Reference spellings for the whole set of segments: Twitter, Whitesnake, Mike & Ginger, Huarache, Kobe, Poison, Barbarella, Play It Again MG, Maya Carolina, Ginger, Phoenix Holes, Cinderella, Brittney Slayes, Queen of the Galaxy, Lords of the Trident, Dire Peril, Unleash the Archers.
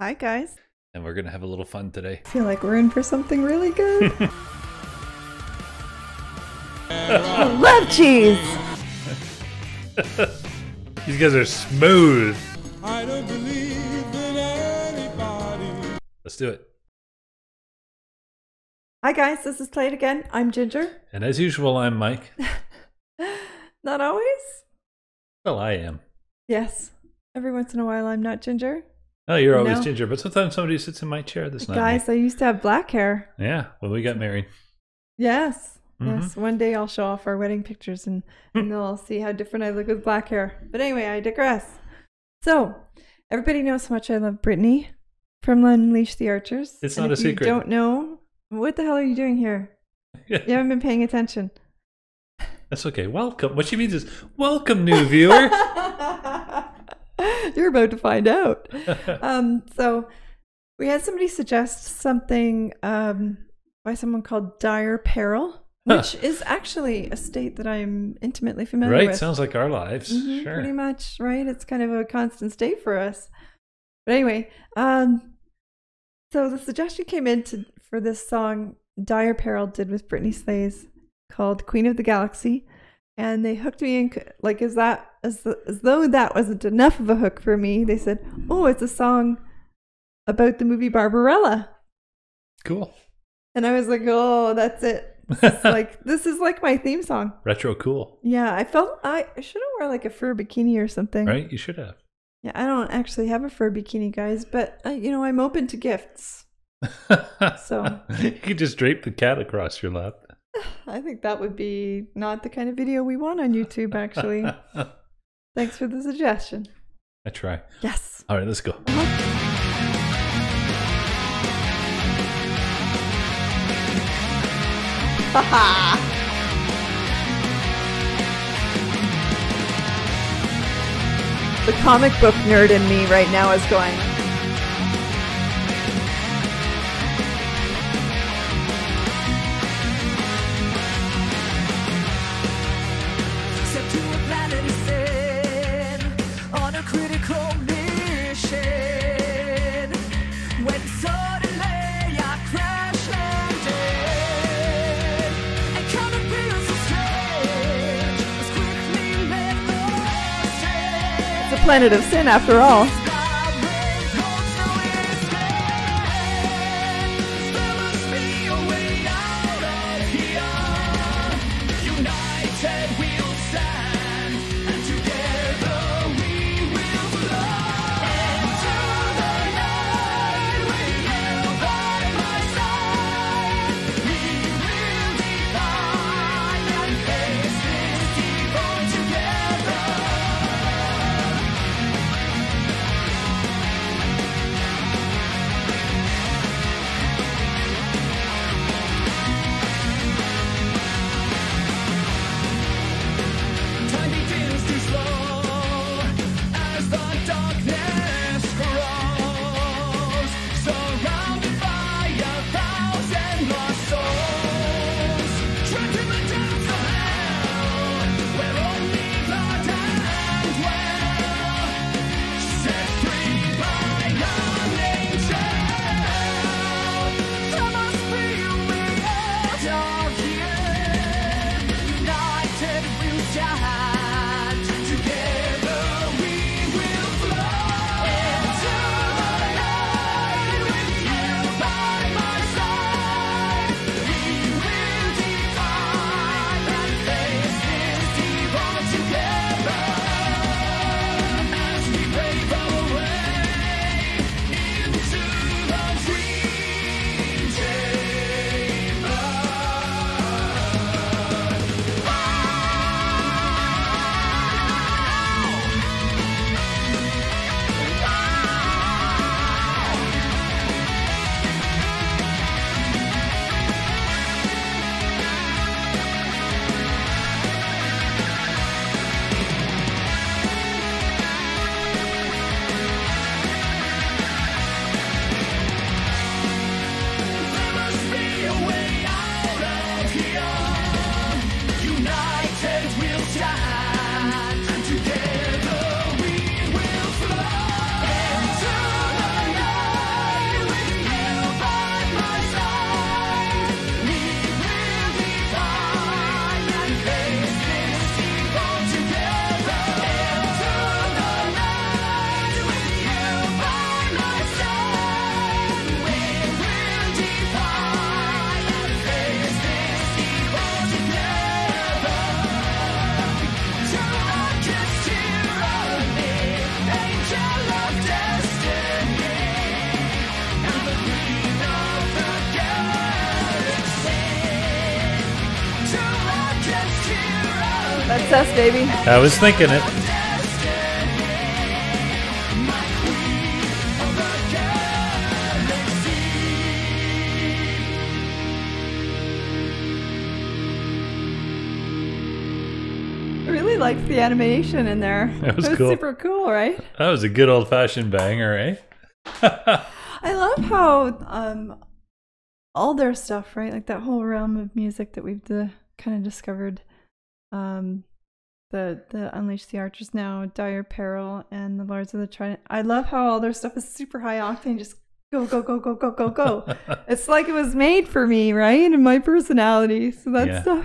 Hi guys. And we're gonna have a little fun today. I feel like we're in for something really good. I love cheese. These guys are smooth. I don't believe in anybody. Let's do it. Hi guys, this is Play It Again. I'm Ginger. And as usual, I'm Mike. Not always? Well, I am. Yes. Every once in a while, I'm not Ginger. Oh, you're always Ginger, but sometimes somebody sits in my chair this night. Guys, I used to have black hair. Yeah, when we got married. Yes. Mm-hmm. Yes. One day I'll show off our wedding pictures and they'll all see how different I look with black hair. But anyway, I digress. So, everybody knows how much I love Brittney from Unleash the Archers. It's not a secret. If you don't know, what the hell are you doing here? You haven't been paying attention. That's okay. Welcome. What she means is, welcome, new viewer. You're about to find out. So we had somebody suggest something by someone called Dire Peril, which is actually a state that I'm intimately familiar with. Right, sounds like our lives. Mm-hmm, sure. Pretty much, right? It's kind of a constant state for us. But anyway, so the suggestion came in for this song Dire Peril did with Brittney Slayes called Queen of the Galaxy. And they hooked me in, like, as though that wasn't enough of a hook for me. They said, oh, it's a song about the movie Barbarella. Cool. And I was like, oh, that's it. This is like my theme song. Retro cool. Yeah, I felt I should have worn like a fur bikini or something. Right, you should have. Yeah, I don't actually have a fur bikini, guys, but, you know, I'm open to gifts. So you could just drape the cat across your lap. I think that would be not the kind of video we want on YouTube, actually. Thanks for the suggestion. I try. Yes. All right, let's go. Haha. The comic book nerd in me right now is going... Planet of Sin, after all. princess, baby. I was thinking it. Like the animation in there. That was cool. Super cool, right? That was a good old-fashioned banger, right? I love how all their stuff, right? Like that whole realm of music that we've kind of discovered. The Unleash the Archers now, Dire Peril, and the Lords of the Trident. I love how all their stuff is super high octane, just go, go, go, go, go, go, go. It's like it was made for me, right? And my personality. So that stuff.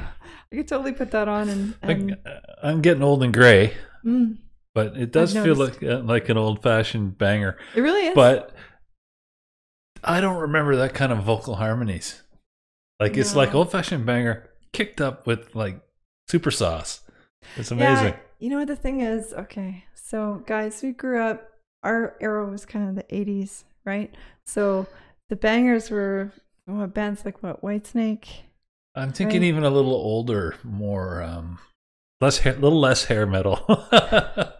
You could totally put that on, and I'm getting old and gray, but it does feel like an old-fashioned banger. It really is. But I don't remember that kind of vocal harmonies. Like it's like old-fashioned banger kicked up with like super sauce. It's amazing. Yeah, you know what the thing is? Okay, so guys, we grew up. Our era was kind of the '80s, right? So the bangers were bands like Whitesnake. I'm thinking even a little older, more a little less hair metal. I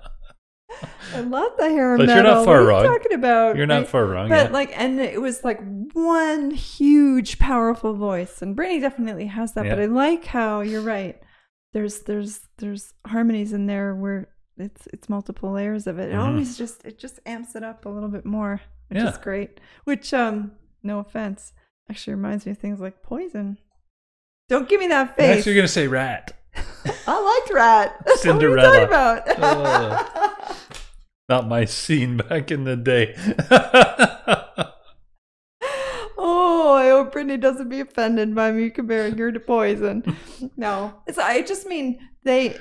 love the hair metal. But you're not far wrong. Talking about you're not far wrong. But and it was like one huge, powerful voice, and Brittney definitely has that. Yeah. But I like how you're right. There's harmonies in there where it's multiple layers of it. It always just amps it up a little bit more, which is great. Which no offense, actually reminds me of things like Poison. Don't give me that face. Next, you're gonna say Rat. I liked Rat. Cinderella. What are you talking about? Not my scene back in the day. Oh, I hope Brittney doesn't be offended by me comparing her to Poison. No, I just mean they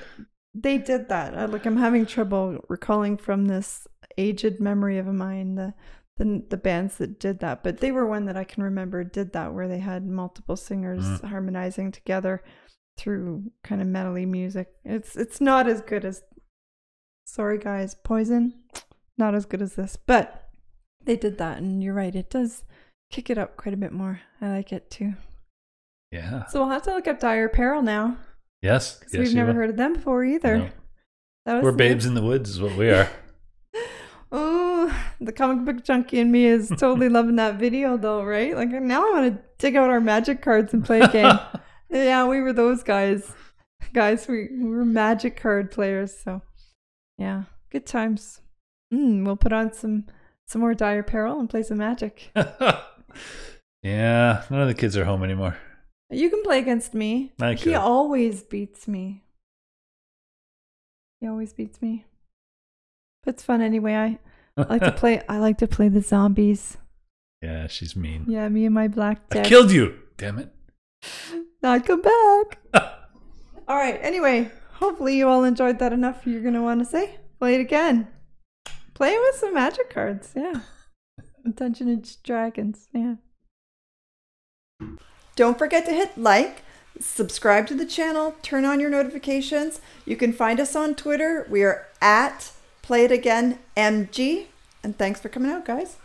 did that. I'm having trouble recalling from this aged memory of mine the bands that did that, but they were one that I can remember did that, where they had multiple singers harmonizing together through kind of medley music. It's not as good as, sorry guys, Poison, not as good as this, but they did that, and you're right, it does kick it up quite a bit more. I like it too. Yeah. So we'll have to look up Dire Peril now. Yes. Because we've never heard of them before either. No. We're babes in the woods is what we are. The comic book junkie in me is totally loving that video though, right? Like now I want to dig out our magic cards and play a game. Yeah, we were those guys. Guys, we were magic card players. So yeah, good times. We'll put on some more Dire Peril and play some Magic. Yeah, none of the kids are home anymore. You can play against me. He always beats me. He always beats me. But it's fun anyway. I like to play. I like to play the zombies. Yeah, she's mean. Yeah, me and my black deck. I killed you. Damn it! Not come back. All right. Anyway, hopefully you all enjoyed that enough. You're gonna want to say, play it again. Play with some magic cards. Yeah. Dungeons & Dragons. Yeah. Don't forget to hit like. Subscribe to the channel. Turn on your notifications. You can find us on Twitter. We are at Play It Again MG, and thanks for coming out, guys.